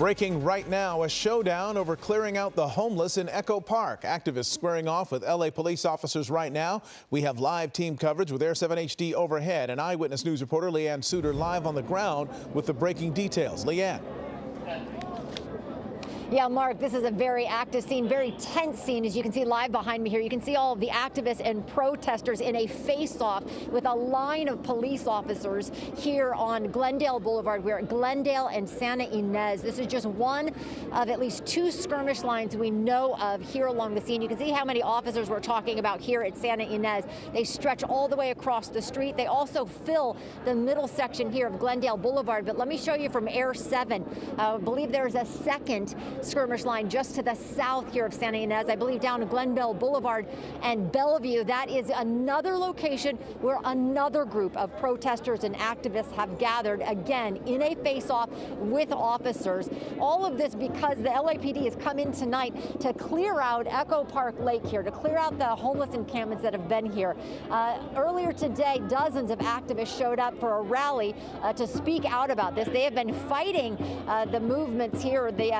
Breaking right now, a showdown over clearing out the homeless in Echo Park. Activists squaring off with LA police officers right now. We have live team coverage with Air 7 HD overhead and Eyewitness News reporter Leanne Suter live on the ground with the breaking details. Leanne. Yeah, Mark, this is a very active scene, very tense scene. As you can see live behind me here, you can see all of the activists and protesters in a face-off with a line of police officers here on Glendale Boulevard. We're at Glendale and Santa Ynez. This is just one of at least two skirmish lines we know of here along the scene. You can see how many officers we're talking about here at Santa Ynez. They stretch all the way across the street. They also fill the middle section here of Glendale Boulevard. But let me show you from Air 7. I believe there's a second skirmish line just to the south here of Santa Ynez, I believe down to Glen Bell Boulevard and Bellevue. That is another location where another group of protesters and activists have gathered, again, in a face-off with officers. All of this because the LAPD has come in tonight to clear out Echo Park Lake here, to clear out the homeless encampments that have been here. Earlier today, dozens of activists showed up for a rally to speak out about this. They have been fighting the movements here, the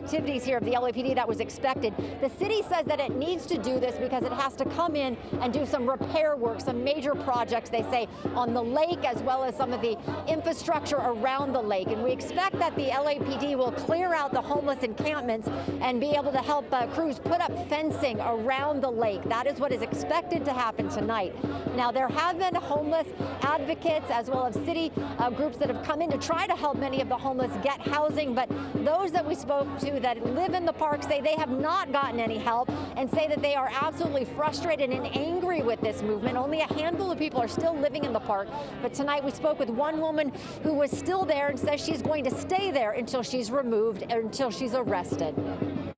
activities here of the LAPD that was expected. The city says that it needs to do this because it has to come in and do some repair work, some major projects, they say, on the lake as well as some of the infrastructure around the lake. And we expect that the LAPD will clear out the homeless encampments and be able to help crews put up fencing around the lake. That is what is expected to happen tonight. Now, there have been homeless advocates as well as city groups that have come in to try to help many of the homeless get housing, but those that we spoke to that live in the park say they have not gotten any help and say that they are absolutely frustrated and angry with this movement. Only a handful of people are still living in the park. But tonight we spoke with one woman who was still there and says she's going to stay there until she's removed, until she's arrested.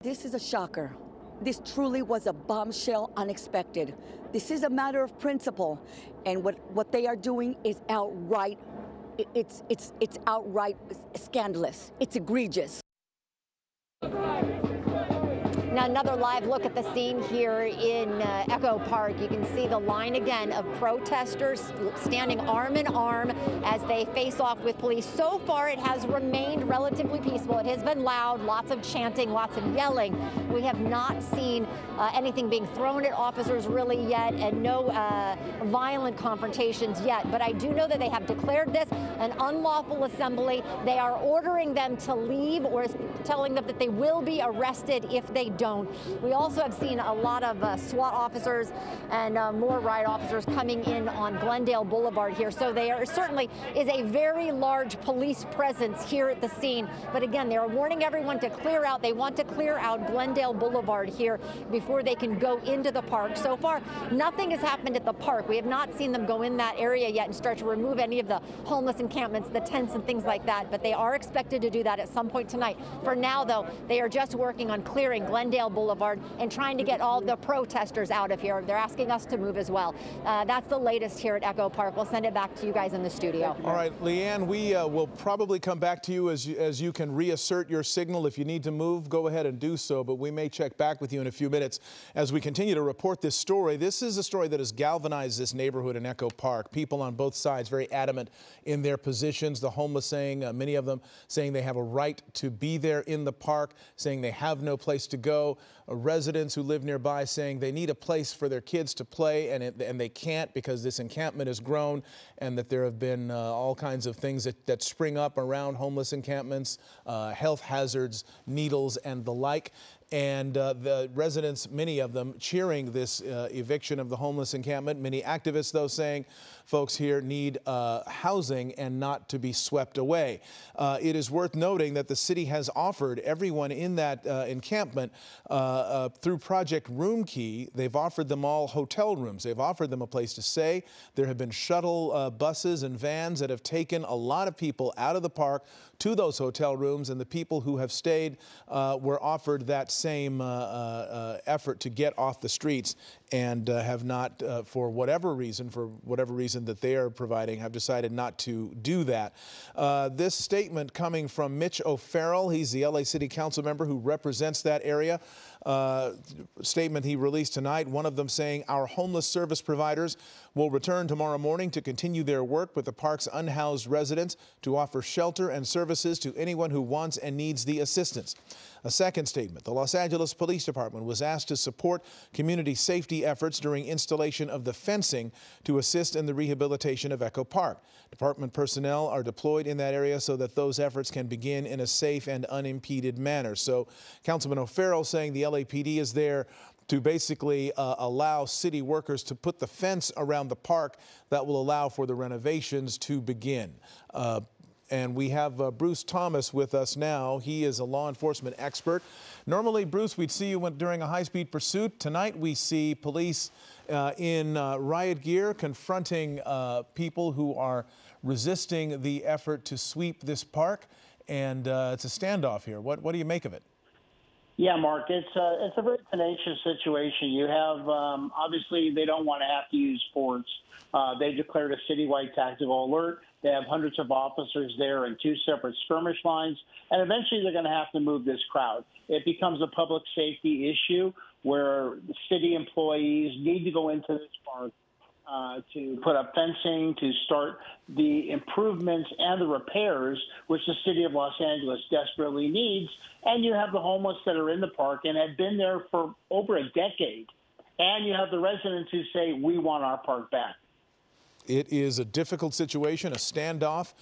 This is a shocker. This truly was a bombshell, unexpected. This is a matter of principle. And what they are doing is outright, it's outright scandalous. It's egregious. Now, another live look at the scene here in Echo Park. You can see the line again of protesters standing arm in arm as they face off with police. So far, it has remained relatively peaceful. It has been loud, lots of chanting, lots of yelling. We have not seen anything being thrown at officers really yet, and no violent confrontations yet. But I do know that they have declared this an unlawful assembly. They are ordering them to leave or telling them that they will be arrested if they do. We also have seen a lot of SWAT officers and more riot officers coming in on Glendale Boulevard here. So there certainly is a very large police presence here at the scene. But again, they are warning everyone to clear out. They want to clear out Glendale Boulevard here before they can go into the park. So far, nothing has happened at the park. We have not seen them go in that area yet and start to remove any of the homeless encampments, the tents and things like that. But they are expected to do that at some point tonight. For now, though, they are just working on clearing Glendale Boulevard and trying to get all the protesters out of here. They're asking us to move as well. That's the latest here at Echo Park. We'll send it back to you guys in the studio. All right, Leanne, we will probably come back to you as you can reassert your signal. If you need to move, go ahead and do so, but we may check back with you in a few minutes as we continue to report this story. This is a story that has galvanized this neighborhood in Echo Park. People on both sides very adamant in their positions. The homeless saying, many of them saying they have a right to be there in the park, saying they have no place to go. Residents who live nearby saying they need a place for their kids to play and they can't because this encampment has grown, and that there have been all kinds of things that spring up around homeless encampments, health hazards, needles and the like. And the residents, many of them, cheering this eviction of the homeless encampment. Many activists, though, saying folks here need housing and not to be swept away. It is worth noting that the city has offered everyone in that encampment through Project Room Key. They've offered them all hotel rooms. They've offered them a place to stay. There have been shuttle buses and vans that have taken a lot of people out of the park to those hotel rooms, and the people who have stayed were offered that same effort to get off the streets, and have not, for whatever reason that they are providing, have decided not to do that. This statement coming from Mitch O'Farrell. He's the LA City Council member who represents that area. statement he released tonight, one of them saying our homeless service providers will return tomorrow morning to continue their work with the park's unhoused residents to offer shelter and services to anyone who wants and needs the assistance. A second statement, the Los Angeles Police Department was asked to support community safety efforts during installation of the fencing to assist in the rehabilitation of Echo Park. Department personnel are deployed in that area so that those efforts can begin in a safe and unimpeded manner. So Councilman O'Farrell saying the LAPD is there to basically allow city workers to put the fence around the park that will allow for the renovations to begin. And we have Bruce Thomas with us now. He is a law enforcement expert. Normally, Bruce, we'd see you during a high-speed pursuit. Tonight, we see police in riot gear confronting people who are resisting the effort to sweep this park. And it's a standoff here. What do you make of it? Yeah, Mark, it's a very tenacious situation. You have, obviously, they don't want to have to use force. They declared a citywide tactical alert. They have hundreds of officers there in two separate skirmish lines, and eventually they're going to have to move this crowd. It becomes a public safety issue where city employees need to go into this park to put up fencing, to start the improvements and the repairs, which the city of Los Angeles desperately needs. And you have the homeless that are in the park and have been there for over a decade. And you have the residents who say, we want our park back. It is a difficult situation, a standoff.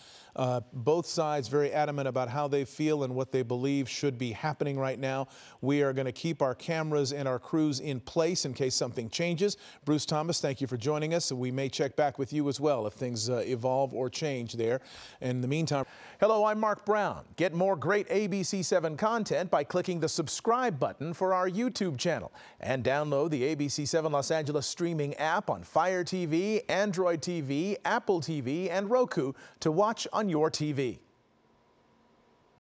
Both sides very adamant about how they feel and what they believe should be happening right now. We are going to keep our cameras and our crews in place in case something changes. Bruce Thomas, thank you for joining us. We may check back with you as well if things evolve or change there. In the meantime, hello, I'm Mark Brown. Get more great ABC7 content by clicking the subscribe button for our YouTube channel and download the ABC7 Los Angeles streaming app on Fire TV, Android TV, Apple TV, and Roku to watch on your TV.